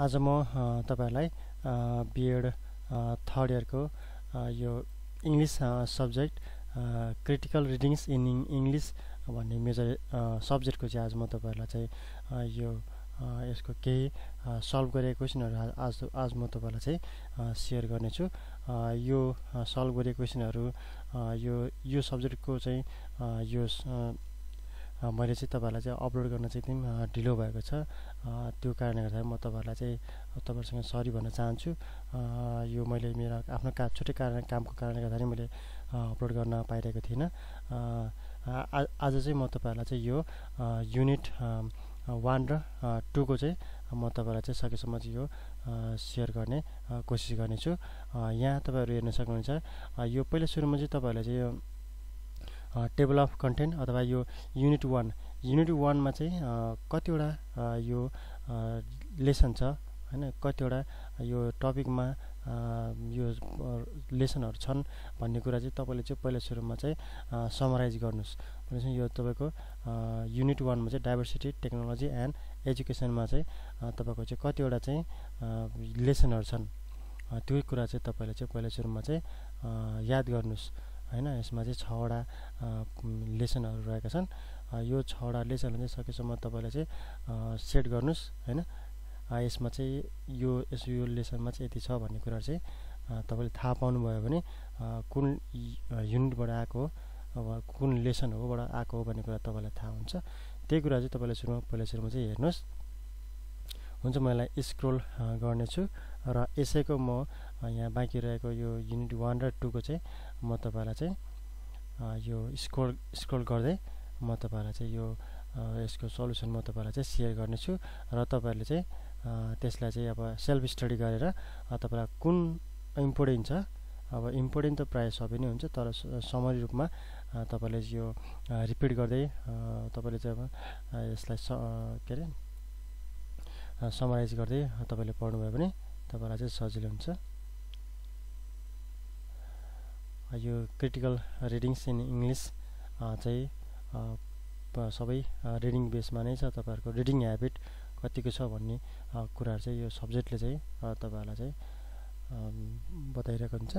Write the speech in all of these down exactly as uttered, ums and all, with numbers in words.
आज म तपाईहरुलाई बीएड थर्ड इयर को यो English subject critical readings in English भन्ने मेजर सब्जेक्ट को चाहिँ आज म तपाईहरुलाई चाहिँ यो यसको केही सल्भ गरेको क्वेशनहरु आज आज म तपाईहरुलाई चाहिँ शेयर गर्नेछु। यो सल्भ गरेको क्वेशनहरु यो यो सब्जेक्ट को चाहिँ यो मैले चाहिँ तपाईहरुलाई चाहिँ अपलोड गर्न चाहिँ एकदम ढिलो भएको छ, त्यो कारणले गर्दा म तपाईहरुलाई चाहिँ तपाईहरुसँग सरी भन्न चाहन्छु। यो मैले मेरो आफ्नो काम छुट्टै कारण कामको कारणले गर्दा मैले अपलोड गर्न पाइरहेको थिएन। आज चाहिँ म तपाईहरुलाई चाहिँ यो युनिट वन र टू को चाहिँ म तपाईहरुलाई चाहिँ सकेसम्म चाहिँ यो शेयर गर्ने कोसिस गर्नेछु। यहाँ तपाईहरु हेर्न सक्नुहुन्छ, यो पहिला सुरुमा चाहिँ तपाईहरुलाई चाहिँ यो टेबल अफ कन्टेन्ट अथवा यो युनिट वन युनिट वन मा चाहिँ कतिवटा यो लेसन छ हैन, कतिवटा यो टपिकमा यो लेसनहरु छन् भन्ने कुरा चाहिँ तपाईले चाहिँ पहिला सुरुमा चाहिँ समराइज गर्नुस्। भनेपछि यो तपाईको युनिट वन मा चाहिँ डाइभर्सिटी टेक्नोलोजी एन्ड एजुकेशन मा चाहिँ तपाईको चाहिँ कतिवटा चाहिँ लेसनहरु छन्, त्यो कुरा चाहिँ तपाईले चाहिँ पहिला सुरुमा चाहिँ याद गर्नुस् हैन। यसमा चाहिँ छ वटा लेसनहरु रहेका छन्, यो छ वटा लेसन चाहिँ सकेसम्म तपाईले चाहिँ सेट गर्नुस् हैन। यसमा चाहिँ यो यस यो लेसनमा चाहिँ यति छ भन्ने कुरा चाहिँ तपाईले थाहा पाउनु भयो भने कुन युनिटबाट आएको हो कुन लेसन होबाट आएको हो भन्ने कुरा तपाईलाई थाहा हुन्छ। त्यही कुरा चाहिँ तपाईले सुरुमा पहिला सुरुमा चाहिँ हेर्नुस्। हुन्छ, म यसलाई स्क्रोल गर्नेछु र यसैको म यहाँ बाँकी रहेको यो युनिट वन र टू को चाहिँ म तपाईलाई चाहिँ यो स्क्रोल स्क्रोल गर्दै म तपाईलाई चाहिँ यो यसको सल्युसन म तपाईलाई चाहिँ शेयर गर्नेछु र तपाईहरुले चाहिँ त्यसलाई चाहिँ अब सेल्फ स्टडी गरेर तपाईलाई कुन इम्पोर्टेन्ट छ। अब इम्पोर्टेन्ट त प्राय सबै नै हुन्छ, तर समरी रूपमा तपाईले यो रिपिट गर्दै तपाईले चाहिँ अब यसलाई के अरे समराइज गर्दै तपाईले पढ्नु भयो भने तपाईलाई चाहिँ सजिलो हुन्छ। यो क्रिटिकल रिडिंग्स इन इंग्लिश चाहिँ सबै रिडिंग बेसमा नै छ। तपाईहरुको रिडिंग ह्याबिट कतिको छ भन्ने कुरा चाहिँ यो सब्जेक्टले चाहिँ तपाईहरुलाई चाहिँ बताइरहेको हुन्छ।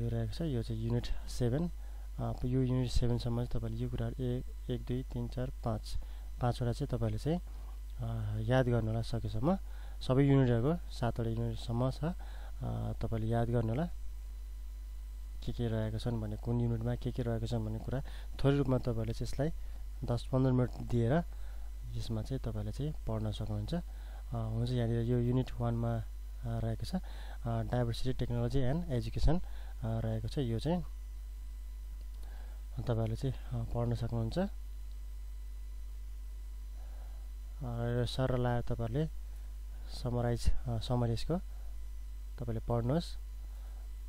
यो रहेको छ, यो चाहिँ युनिट सेभेन। यो युनिट सेभेन सम्म चाहिँ तपाईले यो कुरा एक एक दुई तीन चार पाँच पाँचवटा चाहिँ तपाईले चाहिँ याद गर्नु होला सकेसम्म। सबै युनिटहरुको सातवटा युनिटसम्म छ, तपाईले याद गर्नु होला के के रहेका छन् भने कुन युनिटमा के के रहेका छन् भन्ने कुरा थोरै रूपमा तपाईले चाहिँ यसलाई दस पन्ध्र मिनट दिएर यसमा चाहिँ तपाईले चाहिँ पढ्न सक्नुहुन्छ। हुन्छ, यहाँनिर यो युनिट वानमा रहेको छ डाइभर्सिटी टेक्नोलोजी एन्ड एजुकेसन रहेको छ, यो चाहिँ तपाईहरुले चाहिँ पढ्न सक्नुहुन्छ। र सरल आयो तपाईहरुले समराइज समराइजको तपाईले पढ्नुहोस्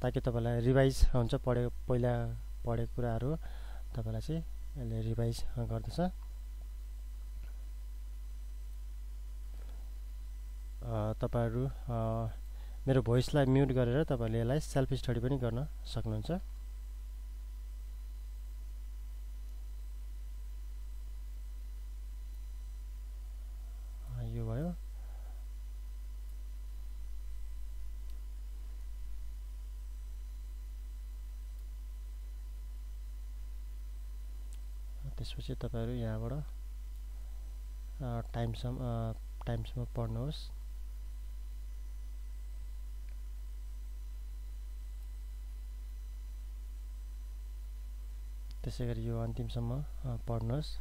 ताकि तपाईलाई रिभाइज हुन्छ। पढे पहिला पढेको कुराहरु तपाईलाई चाहिँ यसले रिभाइज गर्दछ। तपाईहरु मेरो भोइसलाई म्युट गरेर तपाईले यसलाई सेल्फ स्टडी पनि गर्न सक्नुहुन्छ। त्यसपछि तपाईहरु यहाँबाट टाइम सम टाइम सम पढ्नुहोस्। त्यसैगरी यो अन्तिमसम्म पढ्नुहोस्।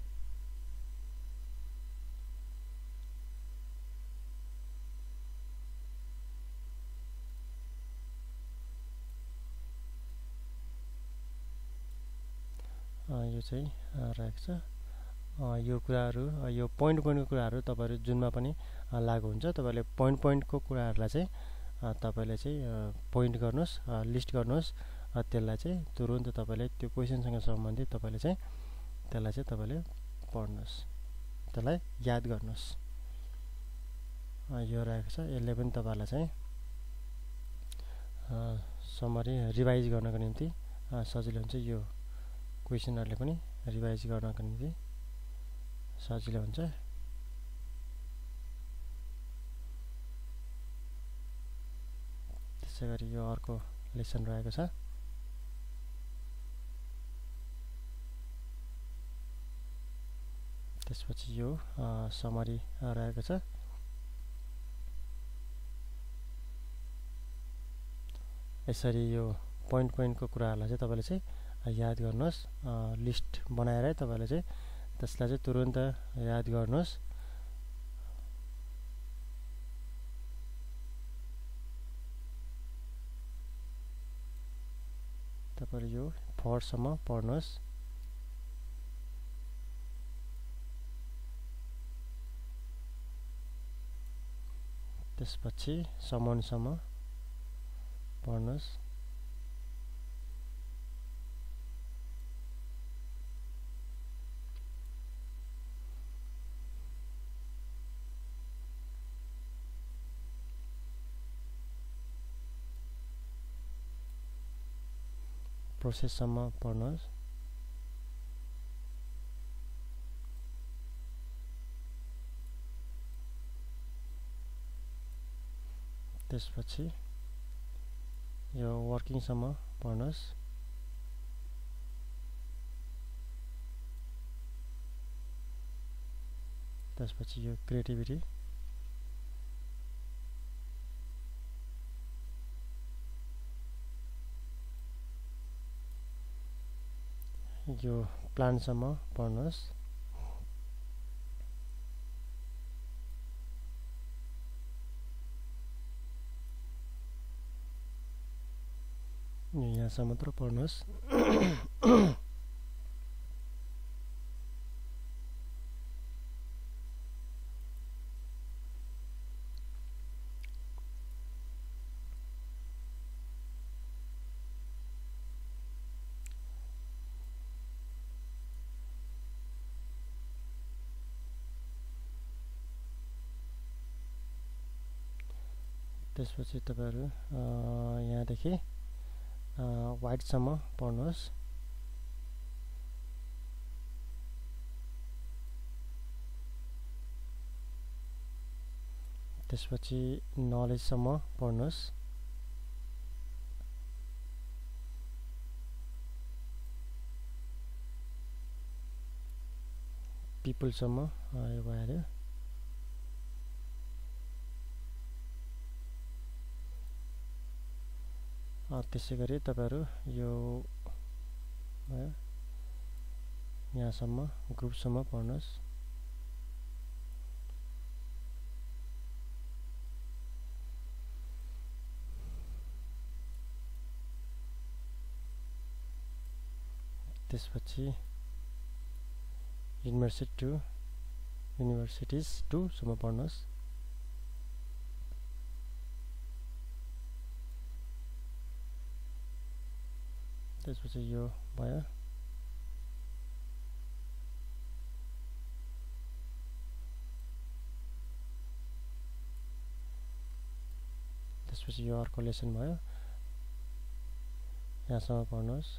यो चाहिँ रहेको छ। यो कुराहरु यो पोइन्ट पोइन्टको कुराहरु तपाईहरु जुनमा पनि लागु हुन्छ, तपाईले पोइन्ट पोइन्टको कुराहरुलाई चाहिँ तपाईले चाहिँ पोइन्ट गर्नुस्, लिस्ट गर्नुस् र त्यसलाई चाहिँ तुरुन्त तपाईले त्यो क्वेशनसँग सम्बन्धित तपाईले चाहिँ त्यसलाई चाहिँ तपाईले पढ्नुस्, त्यसलाई याद गर्नुस्। यो रहेको छ, यसले पनि तपाईलाई चाहिँ समरी रिभाइज गर्नको निम्ति सजिलो हुन्छ। यो क्वेशनहरुले पनि रिभाइज गर्नको निम्ति सजिलो हुन्छ। त्यसै गरी यो अर्को लेसन रहेको छ। त्यसपछि यो समरी रहेको छ। यसरी यो पॉइन्ट पॉइन्ट को कुराहरुलाई चाहिँ तपाईले चाहिँ याद गर्नुहोस्, लिस्ट बनाएर तपाईले चाहिँ त्यसलाई चाहिँ तुरुन्त याद गर्नुहोस्। तपाईले यो फोर्थ सम्म पढ्नुहोस्। त्यसपछि समन सम्म पढ्नुहोस्। प्रोसेस सम्म पढ्नुहोस्। त्यसपछि यो वर्किङ सम्म पढ्नुहोस्। त्यसपछि यो क्रिएटिभिटी, यो प्लान सम्म पढ्नुहोस्। यहाँ सम्म त पढ्नुहोस्। त्यसपछि तपाईहरु यहाँ देखि वाइट सम्म पढ्नुहोस्। त्यसपछि नलेज सम्म पढ्नुहोस्। पीपल सम्म यो भयो। त्यसै गरी तपाईहरु यो यहाँ सम्म ग्रुप सम्म पढ्नुहोस्। त्यसपछि युनिभर्सिटी टु युनिभर्सिटीज टु सम्म पढ्नुहोस्। त्यसपछि यो भयो। त्यसपछि यो अर्को लेसन भयो। यहाँसम्म पढ्नुहोस्।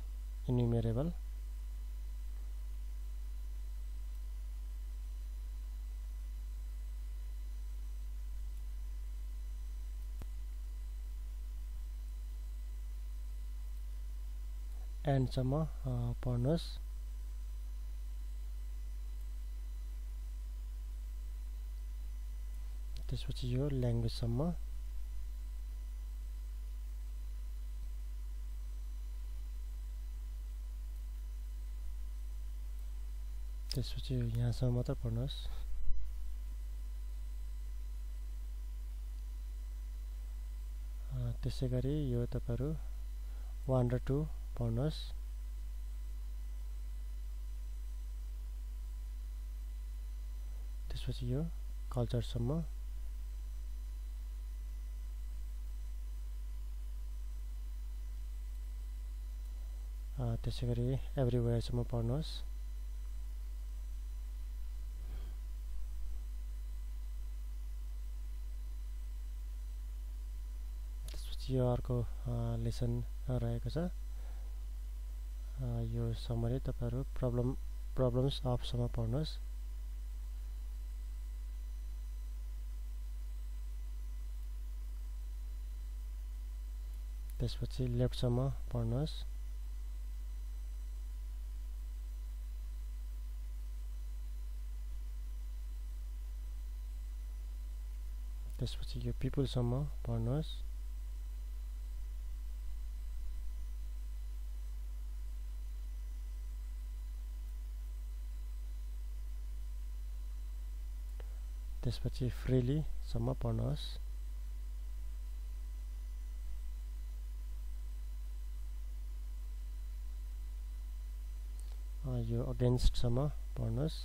इन्युमेरेबल। एन्ड सम्म पढ्नुहोस्। त्यसपछि यो ल्याङ्ग्वेज सम्म। त्यसपछि यहाँसम्म मात्र पढ्नुहोस्। त्यसै गरी यो तपाईहरु वान र टू पढ्नुहोस्। त्यसपछि यो कल्चर सम्म। त्यसै गरी एभ्रिवेयर सम्म पढ्नुहोस्। त्यसपछि यो अर्को लेसन रहेको छ। यो समरी तपाईहरु प्रब्लम प्रब्लम्स अफ सम्म पढ्नुहोस्। त्यसपछि लेफ्टसम्म पढ्नुहोस्. त्यसपछि यो people सम्म पढ्नुहोस्. त्यसपछि freely सम्म पढ्नुहोस्. यो against सम्म पढ्नुहोस्.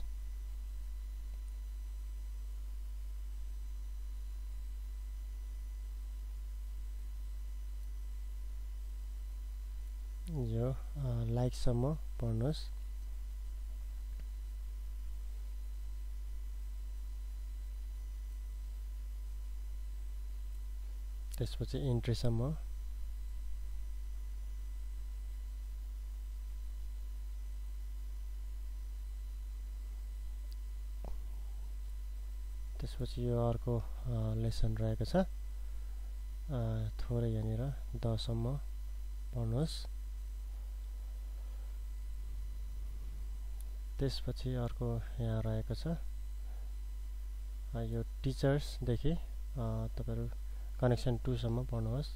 यो like सम्म पढ्नुहोस्. त्यसपछि entry सम्म. त्यसपछि यो अर्को लेसन रहेको छ. थोरै यहाँनिर द सम्म पढ्नुहोस्. त्यसपछि अर्को यहाँ रहेको छ यो टिचर्स देखि तपाईहरु कनेक्सन टू सम्म पढ्नुहोस्.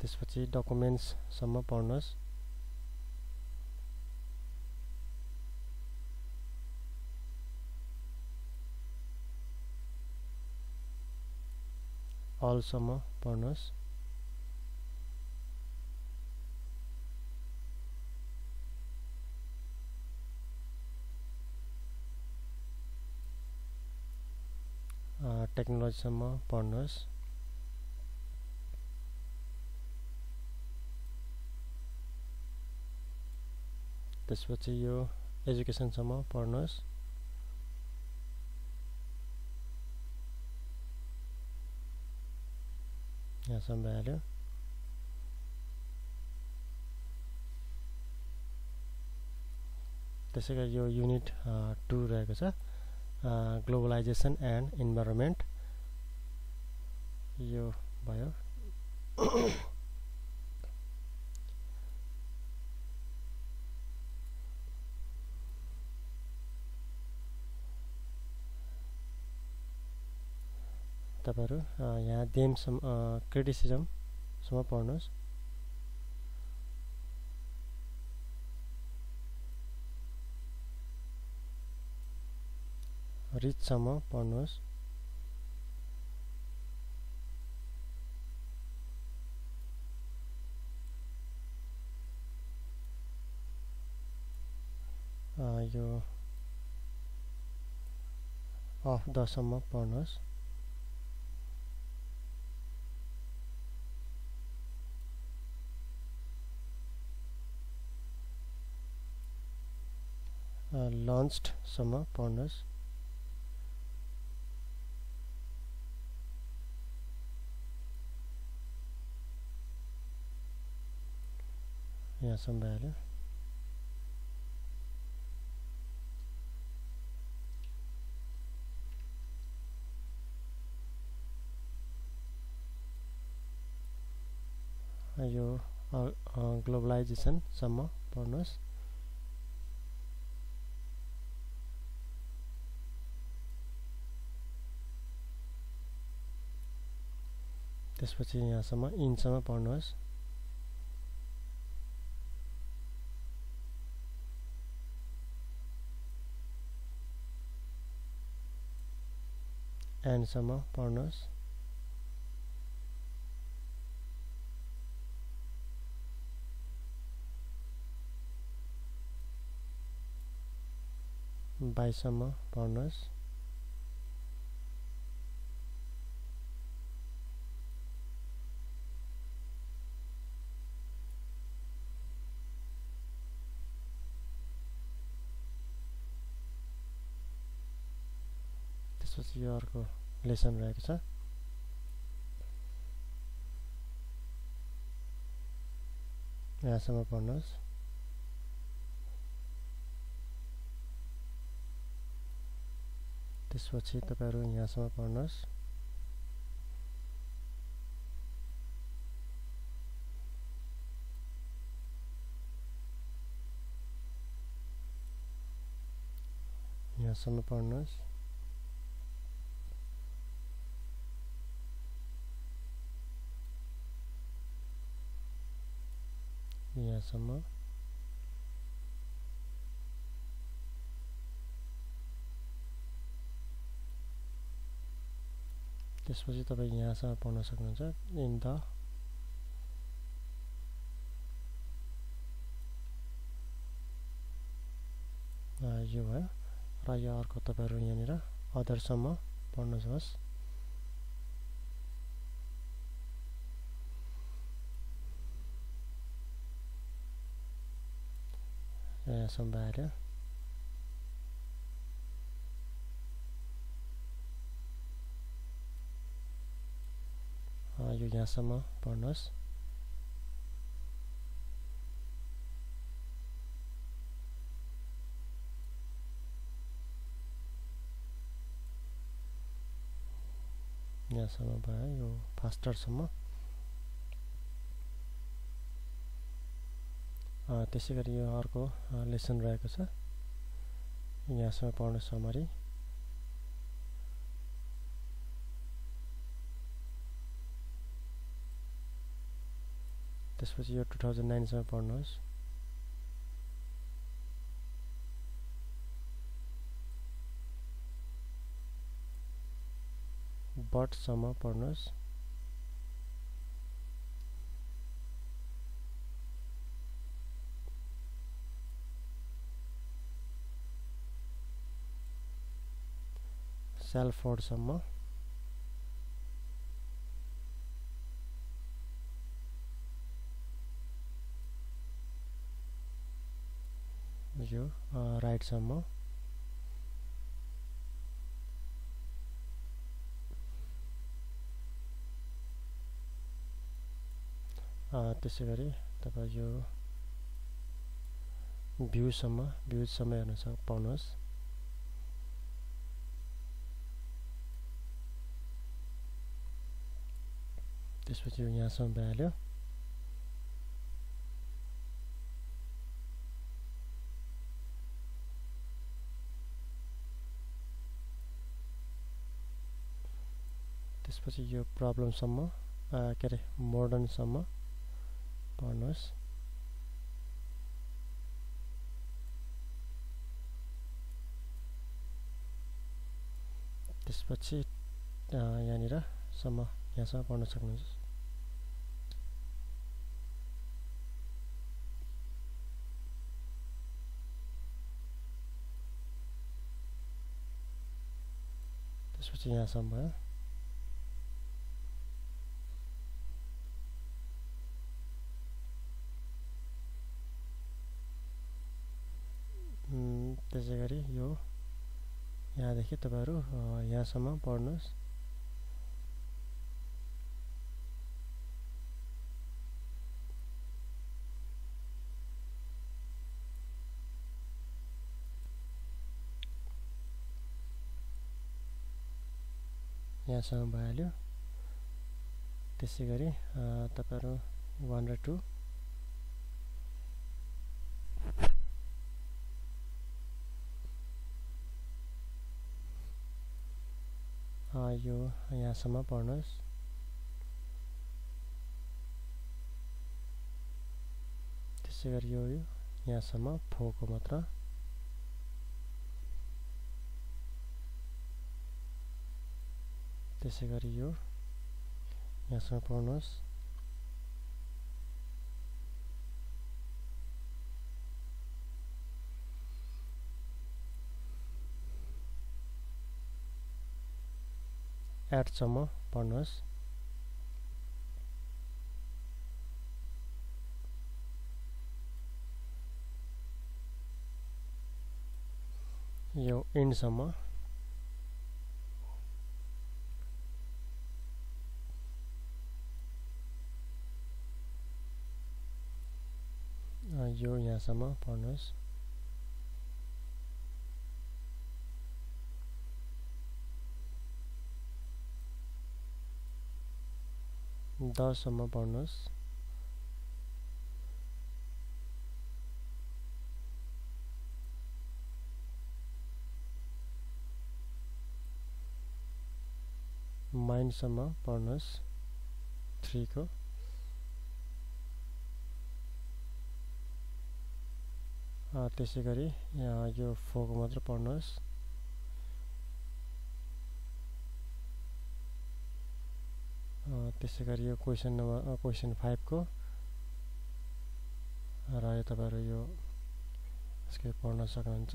त्यसपछि डकुमेन्ट्स सम्म पढ्नुहोस्. अल सम्म पढ्नुहोस्. टेक्नोलोजी सम्म पढ्नुहोस्. त्यसपछि यो एजुकेशन सम्म पढ्नुहोस्. यहाँ सम्म आयो. त्यसैगरी यो युनिट टू रहेको छ ग्लोबलाइजेसन एन्ड इन्भाइरोमेन्ट. यो भयो. तपाईहरु यहाँ देम सम क्रिटिसिजम सम्म पढ्नुहोस्. रिच सम्म पढ्नुहोस्. यो अफ द सम्म पढ्नुहोस्. लन्च्ड सम्म पढ्नुहोस्. यहाँ सम्म आयो. यो ग्लोबलाइजेसन सम्म पढ्नुहोस्. त्यसपछि यहाँसम्म इन सम्म पढ्नुहोस्. एन्ड सम्म पढ्नुहोस्. बाई सम्म पढ्नुहोस्. त्यसपछि यो अर्को लेसन रहेको छ. यहाँसम्म पढ्नुहोस्. त्यसपछि तपाईहरु यहाँसम्म पढ्नुस् यहाँसम्म पढ्नुस् यहाँसम्म त्यसपछि तपाईं यहाँसम्म पढ्न सक्नुहुन्छ इन द यो भयो र यो अर्को तपाईहरु यहाँनिर अदर सम्म पढ्नुहोस् यहाँसम्म आएर यो यहाँसम्म पढ्नुहोस् यहाँसम्म भयो यो फास्टर सम्म अ त्यसैगरी यो अर्को लेसन रहेको छ यहाँसम्म पढ्नु summary This was year two thousand nine summa parnos. But summa parnos. Salford summa. You uh, write some more uh, this is very you view some view some and some bonus this was you some value त्यसपछि यो problem सम्म के अरे modern सम्म पढ्नुस् त्यसपछि यहाँनिर सम्म यहाँसम्म पढ्न सक्नुहुन्छ त्यसपछि यहाँसम्म भयो त्यसैगरी यो यहाँ देखि तपाईहरु यहाँसम्म पढ्नुस् यहाँसम्म भइहाल्यो त्यसैगरी तपाईहरु one र two यो यहाँसम्म पढ्नुस् त्यसैगरी यो यहाँसम्म फोको मात्र त्यसैगरी यो यहाँसम्म पढ्नुस् Add some bonus. You in some. You yeah some bonus. the samaparnas. Mind samaparnas three ko. त्यसै गरी यो फोर को मात्र पढ्नुहोस् त्यसै गरी यो क्वेशन नम्बर क्वेशन फाइभ को र यो तपाईहरु यो यसको पढ्न सक्नुहुन्छ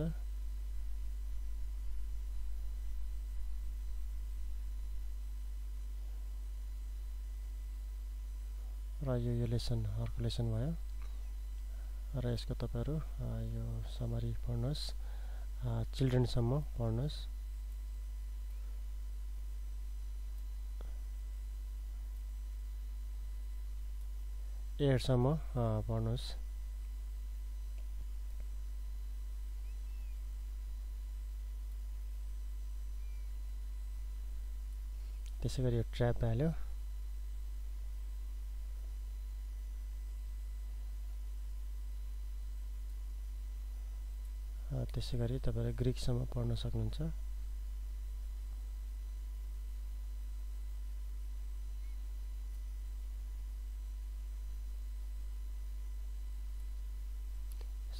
र यो लेसन अर्को लेसन भयो र यसको तपाईहरु यो समरी पढ्नुस् चिल्ड्रन सम्म पढ्नुस् एट सम्म पढ्नुस् त्यसैगरी यो ट्र्याप भ्याल्यु त्यसै गरी तपाईहरु ग्रीक सम्म पढ्न सक्नुहुन्छ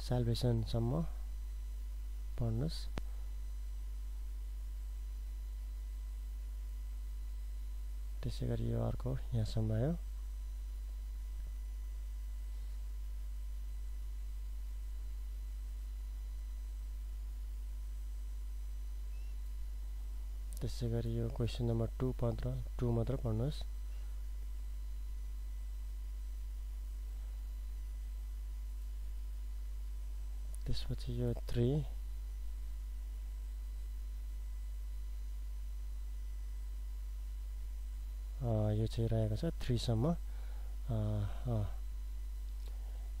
साल्भेसन सम्म पढ्नुस् त्यसै गरी यो अर्को यहाँ सम्म आयो त्यसै गरी यो क्वेशन नम्बर टू मात्र टू मात्र पढ्नुहोस् त्यसपछि यो थ्री यो चाहिँ रहेको छ थ्री सम्म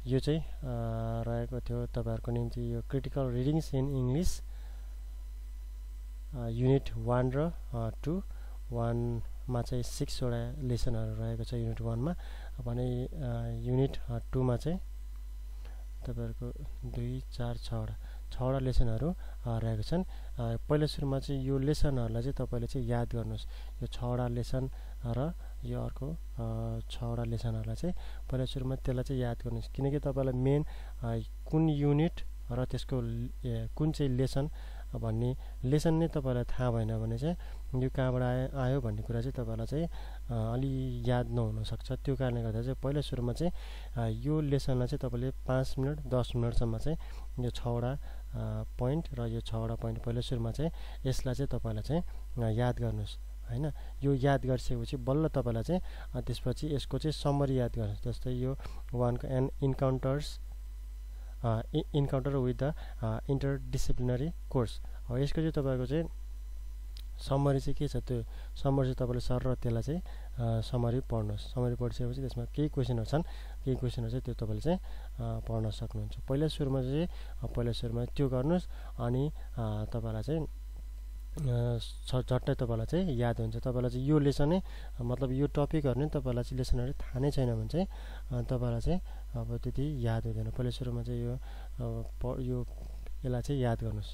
यो चाहिँ रहेको थियो तपाईहरुको निम्ति यो critical readings in English Unit one र two one मा चाहिँ six वटा लेसनहरु रहेको छ unit one मा भने unit two मा चाहिँ तपाईहरुको दुई चार छ वटा छ वटा लेसनहरु रहेको छन् पहिलो सुरुमा चाहिँ यो लेसनहरुलाई चाहिँ तपाईले चाहिँ याद गर्नुस् यो छ वटा लेसन र यो अर्को छ वटा लेसनहरुलाई चाहिँ पहिलो सुरुमा त्यसलाई चाहिँ याद गर्नुस् किनकि तपाईलाई मेन कुन युनिट र त्यसको कुन चाहिँ लेसन भन्ने लेसन नै तपाईलाई थाहा भएन भने चाहिँ यो कहाँबाट आयो भन्ने कुरा चाहिँ तपाईलाई चाहिँ अलि याद नहुन सक्छ त्यो कारणले गर्दा चाहिँ पहिलो सुरुमा चाहिँ यो लेसनलाई चाहिँ तपाईले पाँच मिनेट दस मिनेट सम्म चाहिँ यो छ वटा प्वाइन्ट र यो छ वटा प्वाइन्ट पहिलो सुरुमा चाहिँ यसलाई चाहिँ तपाईलाई चाहिँ याद गर्नुस् हैन यो याद गरिसकेपछि बल्ल तपाईलाई चाहिँ त्यसपछि यसको चाहिँ समरी याद गर्नुस् जस्तै यो one को encounters Uh, encounter with the uh, interdisciplinary course. और इसको जो तब आएगा जो summary से क्या चाहते हो? Summary से तब वाले सारा तेला से summary पढ़ना summary पढ़ से वजह इसमें कई question होते हैं, कई question होते हैं तो तब वाले से पढ़ना सकते हैं। पहले शुरू में जो पहले शुरू में त्यो करना अनि तब वाला से झट्टै तपाईलाई चाहिँ याद हुन्छ तपाईलाई चाहिँ यो लेसन नै मतलब यो टपिक हरु नै तपाईलाई चाहिँ लेसनहरु थाहा नै छैन भने चाहिँ तपाईलाई चाहिँ अब त्यति याद हुँदैन पहिले सुरुमा चाहिँ यो यो एला चाहिँ याद गर्नुस्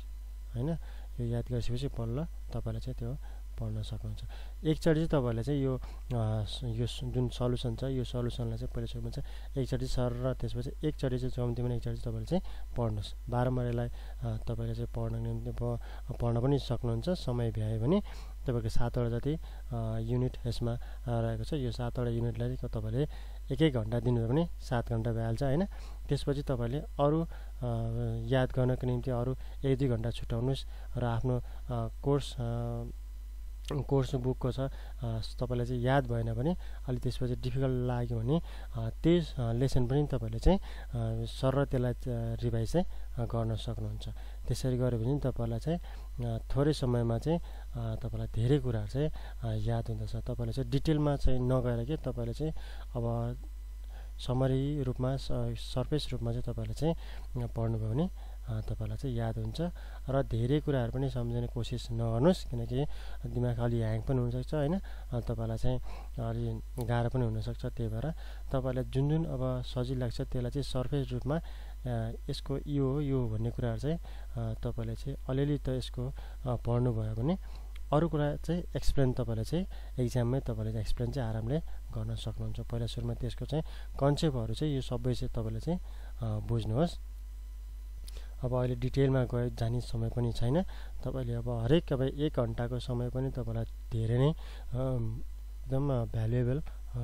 हैन यो याद गरिसकेपछि बल्ल तपाईलाई चाहिँ त्यो पढ्न सक्नुहुन्छ एकचोटी चाहिँ तपाईलाई चाहिँ यो यो जुन सल्युसन छ यो सल्युसनलाई चाहिँ पहिले सुरुमा चाहिँ एकचोटी सर र त्यसपछि एकचोटी चाहिँ जम्तिमा एकचोटी तपाईले चाहिँ पढ्नुस् बारम्बार यसलाई तपाईले चाहिँ पढ्न निम्ति पढ्न पनि सक्नुहुन्छ समय भ्याए भने तपाईको सात वटा जति युनिट यसमा रहेको छ यो सात वटा युनिटलाई चाहिँ तपाईले एक एक घण्टा दिनुभयो भने सात घण्टा भइहाल्छ हैन त्यसपछि तपाईले अरु याद गर्नको निम्ति अरु एक दुई घण्टा छुटाउनुस् र आफ्नो कोर्स कोर्स बुक को छ तपाईलाई चाहिँ याद भएन भने अलि त्यसपछि डिफिकल्ट लाग्यो भने त्यही लेसन पनि तपाईले चाहिँ सरल त्यसलाई रिभाइज गर्न सक्नुहुन्छ त्यसरी गरे भने तपाईलाई चाहिँ थोरै समयमा चाहिँ तपाईलाई धेरै कुराहरु चाहिँ याद हुन्छ तपाईले चाहिँ डिटेलमा चाहिँ नगएर के तपाईले चाहिँ अब समरी रूपमा सरफेस रूपमा चाहिँ तपाईले चाहिँ पढ्नु भयो भने तपाईलाई चाहिँ याद हुन्छ र धेरै कुराहरु पनि सम्झने कोसिस नगर्नुस् किनकि दिमाग अलि ह्याङ पनि हुन सक्छ हैन तपाईलाई चाहिँ अलि गाह्रो पनि हुन सक्छ त्यही भएर तपाईलाई जुन जुन अब सजिलो लाग्छ त्यसलाई चाहिँ सरफेस रूपमा यसको यो यो भन्ने कुराहरु चाहिँ तपाईले चाहिँ अलिअलि त यसको पढ्नु भयो भने अरु कुरा चाहिँ एक्सप्लेन तपाईले चाहिँ एग्जाममै तपाईले चाहिँ एक्सप्लेन चाहिँ आरामले गर्न सक्नुहुन्छ पहिला सुरुमा त्यसको चाहिँ कन्सेप्टहरु चाहिँ यो सबै चाहिँ तपाईले चाहिँ बुझ्नुहोस् अब अहिले डिटेलमा गए जाने समय पनि छैन तपाईले अब हरेक अब एक घण्टाको समय पनि तपाईलाई धेरै नै एकदम भ्यालुएबल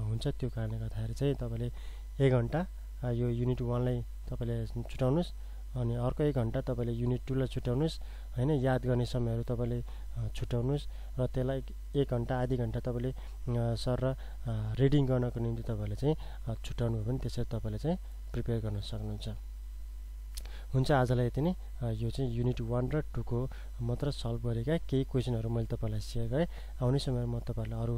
हुन्छ त्यो कारणले गर्दाखेरि चाहिँ तपाईले एक घण्टा यो युनिट एक लाई तपाईले छुटाउनुस् अनि अर्को एक घण्टा तपाईले युनिट दुई लाई छुटाउनुस् हैन याद गर्ने समयहरु तपाईले छुटाउनुस् र त्यसलाई एक घण्टा आधी घण्टा तपाईले सर र रिडिङ गर्नको निम्ति तपाईले चाहिँ छुटाउनु हो भने त्यसरी तपाईले चाहिँ प्रिपेयर गर्न सक्नुहुन्छ हुन्छ आजलाई यति नै यो चाहिँ युनिट एक र दुई को मात्र सल्भ गरेका केही क्वेशनहरु मैले तपाईलाई शेयर गरे आउने समयमा म तपाईलाई अरु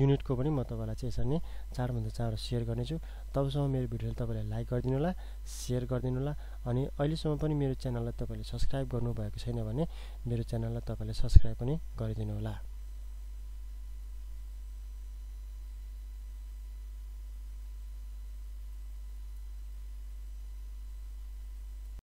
युनिट को पनि म तपाईलाई चाहिँ यसरी नै चार भन्दा चार शेयर गर्नेछु तबसम्म मेरो भिडियोले तपाईलाई लाइक गरिदिनु होला शेयर गरिदिनु होला अनि अहिलेसम्म पनि मेरो च्यानललाई तपाईले सब्स्क्राइब गर्नु भएको छैन भने मेरो च्यानललाई तपाईले सब्स्क्राइब पनि गरिदिनु होला